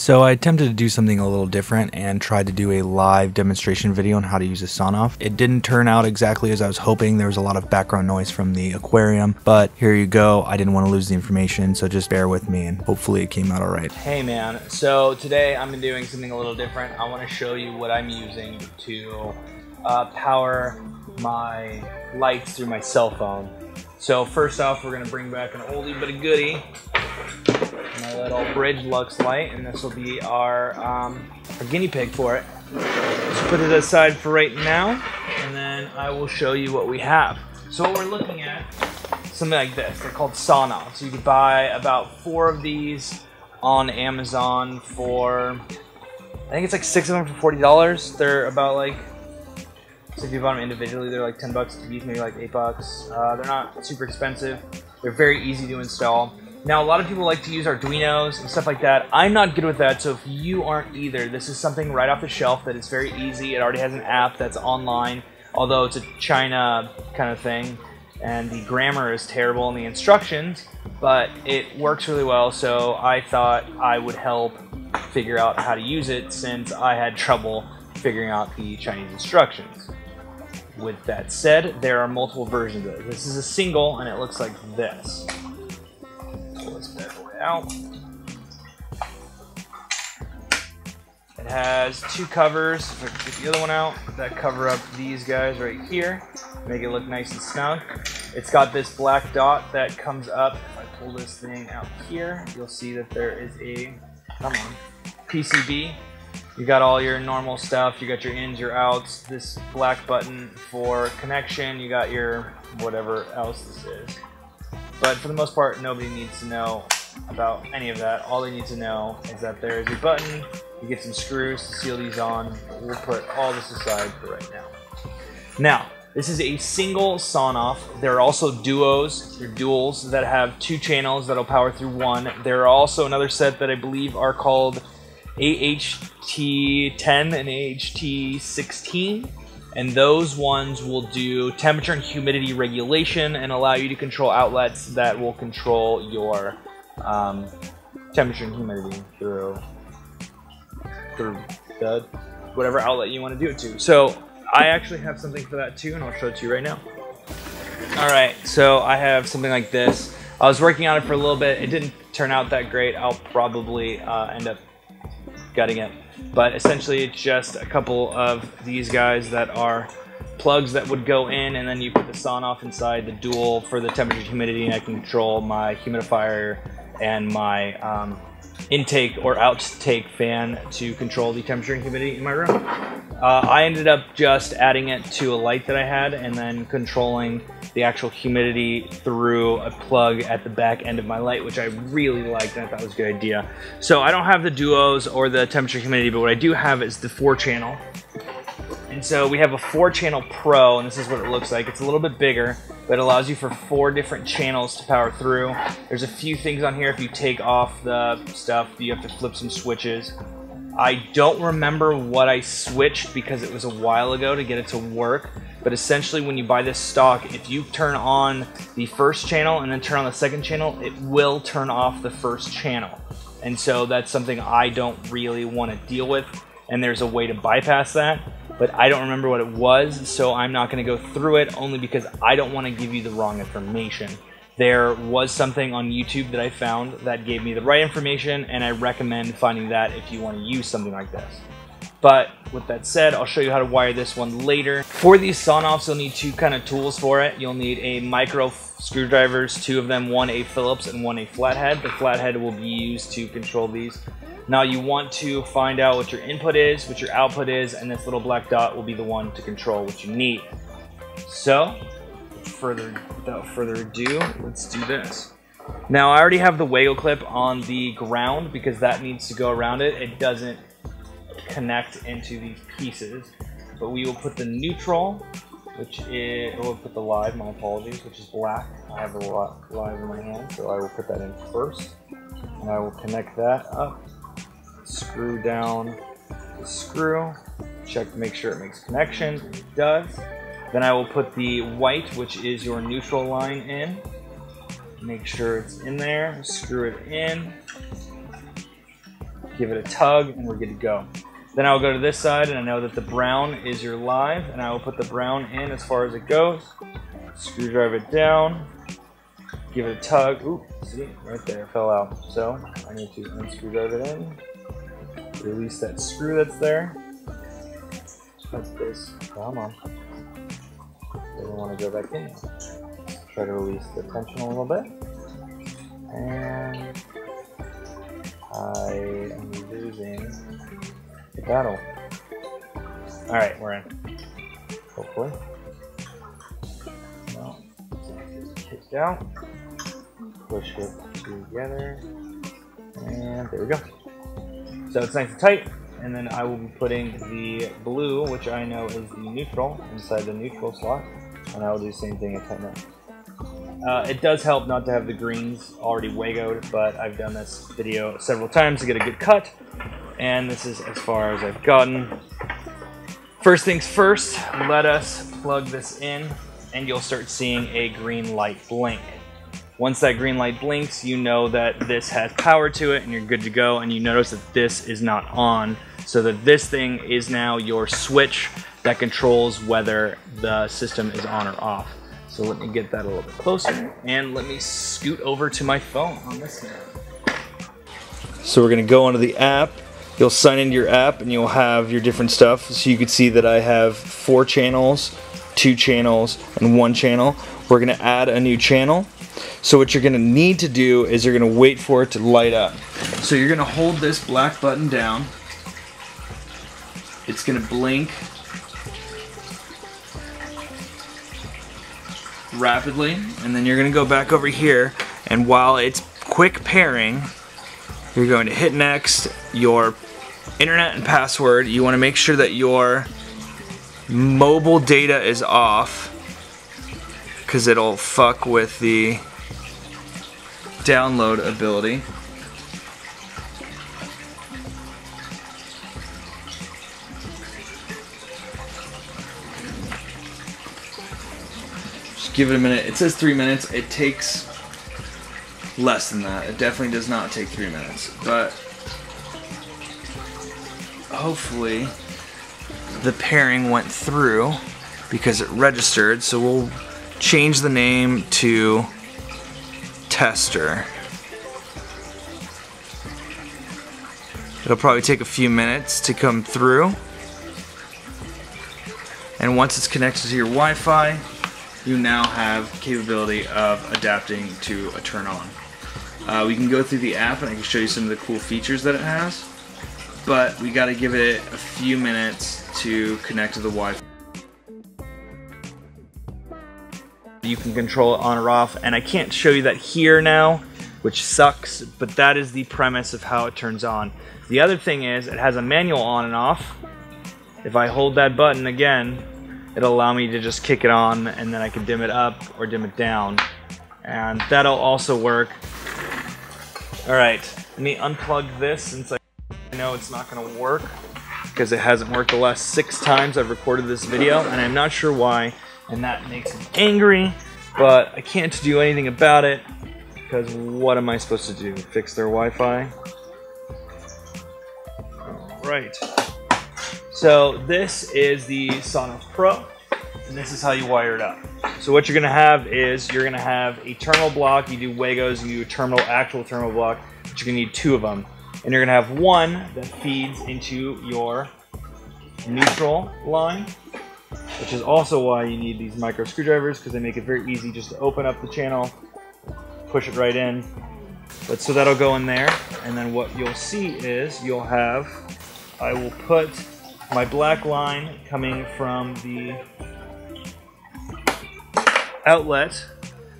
So I attempted to do something a little different and tried to do a live demonstration video on how to use a Sonoff. It didn't turn out exactly as I was hoping. There was a lot of background noise from the aquarium, but here you go. I didn't want to lose the information, so just bear with me and hopefully it came out all right. Hey man, so today I'm doing something a little different. I want to show you what I'm using to power my lights through my cell phone. So first off, we're going to bring back an oldie but a goodie. My little Bridge Lux light, and this will be our guinea pig for it. Let's put it aside for right now, and then I will show you what we have. So what we're looking at, something like this. They're called Sonoff. So you could buy about 4 of these on Amazon for, I think it's like 6 of them for $40. They're about like, so if you bought them individually, they're like $10 to use, maybe like $8. They're not super expensive. They're very easy to install. Now, a lot of people like to use Arduinos and stuff like that. I'm not good with that, so if you aren't either, this is something right off the shelf that is very easy. It already has an app that's online, although it's a China kind of thing, and the grammar is terrible in the instructions, but it works really well, so I thought I would help figure out how to use it since I had trouble figuring out the Chinese instructions. With that said, there are multiple versions of it. This is a single, and it looks like this. Out. It has 2 covers. If I can get the other one out, that cover up these guys right here, make it look nice and snug. It's got this black dot that comes up. If I pull this thing out here, you'll see that there is a PCB. You got all your normal stuff. You got your ins, your outs. This black button for connection. You got your whatever else this is. But for the most part, nobody needs to know about any of that. All they need to know is that there is a button. You get some screws to seal these on. We'll put all this aside for right now. Now, this is a single Sonoff. There are also duos or duals that have 2 channels that'll power through one. There are also another set that I believe are called AHT10 and AHT16. And those ones will do temperature and humidity regulation and allow you to control outlets that will control your temperature and humidity through the whatever outlet you want to do it to. So I actually have something for that too, and I'll show it to you right now. All right, so I have something like this. I was working on it for a little bit. It didn't turn out that great. I'll probably end up gutting it. But essentially it's just a couple of these guys that are plugs that would go in, and then you put the Sonoff inside the dual for the temperature and humidity, and I can control my humidifier and my intake or outtake fan to control the temperature and humidity in my room. I ended up just adding it to a light that I had and then controlling the actual humidity through a plug at the back end of my light, which I really liked and I thought was a good idea. So I don't have the duos or the temperature humidity, but what I do have is the 4-channel. And so we have a 4-channel Pro, and this is what it looks like. It's a little bit bigger, but it allows you for 4 different channels to power through. There's a few things on here. If you take off the stuff, you have to flip some switches. I don't remember what I switched because it was a while ago to get it to work, but essentially when you buy this stock, if you turn on the first channel and then turn on the second channel, it will turn off the first channel. And so that's something I don't really want to deal with, and there's a way to bypass that, but I don't remember what it was, so I'm not going to go through it only because I don't want to give you the wrong information. There was something on YouTube that I found that gave me the right information, and I recommend finding that if you want to use something like this. But with that said, I'll show you how to wire this one later. For these Sonoffs, you'll need 2 kind of tools for it. You'll need a micro screwdrivers, 2 of them, one a Phillips and one a flathead. The flathead will be used to control these. Now you want to find out what your input is, what your output is, and this little black dot will be the one to control what you need. So, without further ado, let's do this. Now I already have the Wago clip on the ground because that needs to go around it. It doesn't connect into these pieces, but we will put the neutral, which is, we'll put the live, my apologies, which is black. I have a lot live in my hand, so I will put that in first, and I will connect that up, screw down the screw, check to make sure it makes connection, it does. Then I will put the white, which is your neutral line, in. Make sure it's in there, screw it in. give it a tug, and we're good to go. Then I'll go to this side, and I know that the brown is your live, and I will put the brown in as far as it goes. Screwdriver it down, give it a tug. Ooh, see, right there, fell out. So I need to unscrewdrive it in, release that screw that's there. That's this, come on. Doesn't want to go back in. Try to release the tension a little bit. And I am losing the battle. Alright, we're in. Hopefully. No. Kicked out. Push it together. And there we go. So it's nice and tight. And then I will be putting the blue, which I know is the neutral, inside the neutral slot. And I will do the same thing at 10 minutes. It does help not to have the greens already Wagoed, but I've done this video several times to get a good cut, and this is as far as I've gotten. First things first, let us plug this in, and you'll start seeing a green light blink. Once that green light blinks, you know that this has power to it, and you're good to go, and you notice that this is not on, so that this thing is now your switch that controls whether the system is on or off. So let me get that a little bit closer, and let me scoot over to my phone on this now. So we're gonna go onto the app. You'll sign into your app and you'll have your different stuff. So you can see that I have 4 channels, 2 channels, and 1 channel. We're gonna add a new channel. So what you're gonna need to do is you're gonna wait for it to light up. So you're gonna hold this black button down. It's gonna blink rapidly, and then you're gonna go back over here, and while it's quick pairing, you're going to hit next, your internet and password. You want to make sure that your mobile data is off, because it'll fuck with the download ability. Give it a minute. It says 3 minutes. It takes less than that. It definitely does not take 3 minutes, but hopefully the pairing went through because it registered. So we'll change the name to Tester. It'll probably take a few minutes to come through, and once it's connected to your Wi-Fi, you now have capability of adapting to a turn on. We can go through the app and I can show you some of the cool features that it has, but we gotta give it a few minutes to connect to the Wi-Fi. You can control it on or off, and I can't show you that here now, which sucks, but that is the premise of how it turns on. The other thing is it has a manual on and off. If I hold that button again, it'll allow me to just kick it on, and then I can dim it up or dim it down. And that'll also work. Alright, let me unplug this since I know it's not going to work, because it hasn't worked the last 6 times I've recorded this video, and I'm not sure why, and that makes me angry, but I can't do anything about it, because what am I supposed to do? Fix their Wi-Fi? Alright. So this is the Sonoff Pro, and this is how you wire it up. So what you're gonna have is you're gonna have a terminal block. You do Wagos, you do a terminal, actual terminal block, but you're gonna need 2 of them. And you're gonna have one that feeds into your neutral line, which is also why you need these micro screwdrivers, because they make it very easy just to open up the channel, push it right in. But so that'll go in there. And then what you'll see is you'll have, I will put my black line coming from the outlet,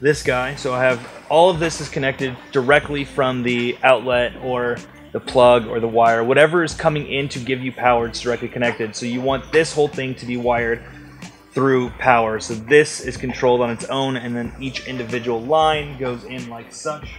this guy. So I have all of this is connected directly from the outlet or the plug or the wire. Whatever is coming in to give you power, it's directly connected. So you want this whole thing to be wired through power. So this is controlled on its own, and then each individual line goes in like such.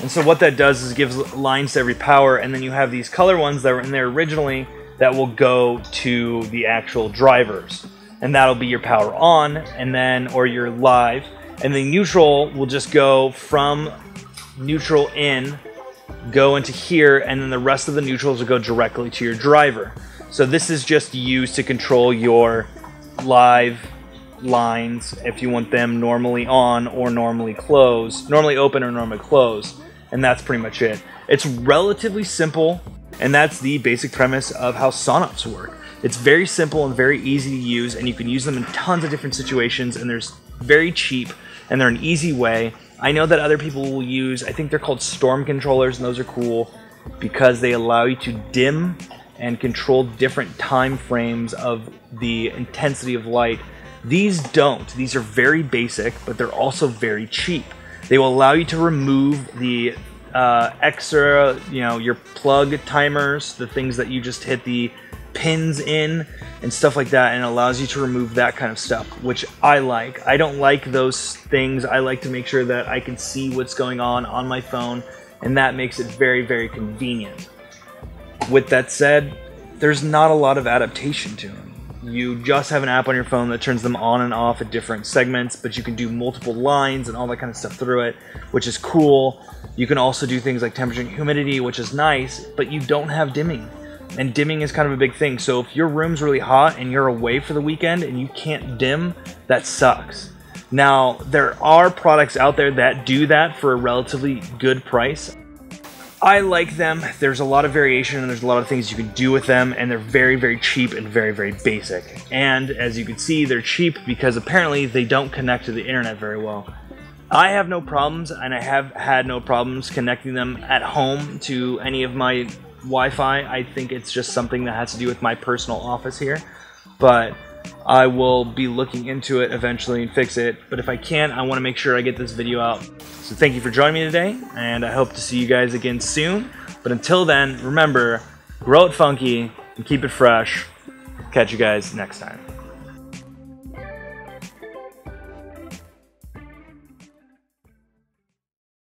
And so what that does is gives lines to every power, and then you have these color ones that were in there originally that will go to the actual drivers. And that'll be your power on, and then, or your live, and the neutral will just go from neutral in, go into here, and then the rest of the neutrals will go directly to your driver. So this is just used to control your live lines if you want them normally on or normally closed, normally open or normally closed, and that's pretty much it. It's relatively simple, and that's the basic premise of how Sonoffs work. It's very simple and very easy to use, and you can use them in tons of different situations, and they're very cheap, and they're an easy way. I know that other people will use, I think they're called storm controllers, and those are cool because they allow you to dim and control different time frames of the intensity of light. These don't. These are very basic, but they're also very cheap. They will allow you to remove the extra, you know, your plug timers, the things that you just hit the pins in and stuff like that, and allows you to remove that kind of stuff, which I like. I don't like those things. I like to make sure that I can see what's going on my phone, and that makes it very, very convenient. With that said, there's not a lot of adaptation to them. You just have an app on your phone that turns them on and off at different segments, but you can do multiple lines and all that kind of stuff through it, which is cool. You can also do things like temperature and humidity, which is nice, but you don't have dimming. And dimming is kind of a big thing. So if your room's really hot and you're away for the weekend and you can't dim, that sucks. Now, there are products out there that do that for a relatively good price. I like them. There's a lot of variation and there's a lot of things you can do with them, and they're very, very cheap and very, very basic. And as you can see, they're cheap because apparently they don't connect to the internet very well. I have no problems, and I have had no problems connecting them at home to any of my Wi-Fi. I think it's just something that has to do with my personal office here, but I will be looking into it eventually and fix it. But if I can, I want to make sure I get this video out. So thank you for joining me today, and I hope to see you guys again soon. But until then, remember, grow it funky and keep it fresh. Catch you guys next time.